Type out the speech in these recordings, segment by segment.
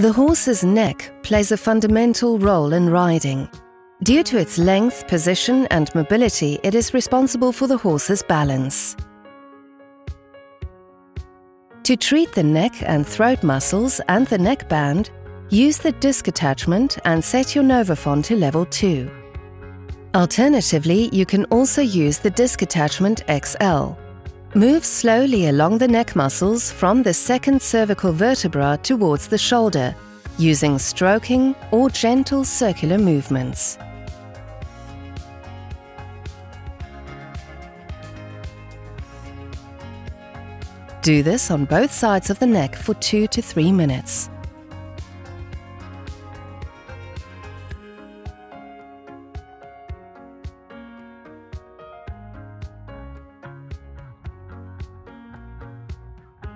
The horse's neck plays a fundamental role in riding. Due to its length, position, and mobility, it is responsible for the horse's balance. To treat the neck and throat muscles and the neckband, use the disc attachment and set your NOVAFON to level 2. Alternatively, you can also use the disc attachment XL. Move slowly along the neck muscles from the second cervical vertebra towards the shoulder, using stroking or gentle circular movements. Do this on both sides of the neck for 2 to 3 minutes.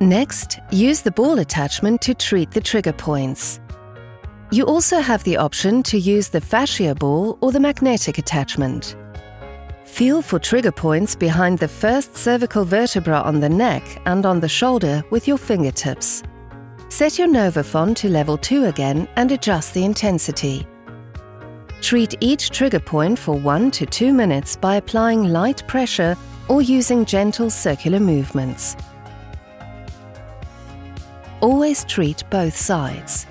Next, use the ball attachment to treat the trigger points. You also have the option to use the fascia ball or the magnetic attachment. Feel for trigger points behind the first cervical vertebra on the neck and on the shoulder with your fingertips. Set your NOVAFON to level 2 again and adjust the intensity. Treat each trigger point for 1 to 2 minutes by applying light pressure or using gentle circular movements. Always treat both sides.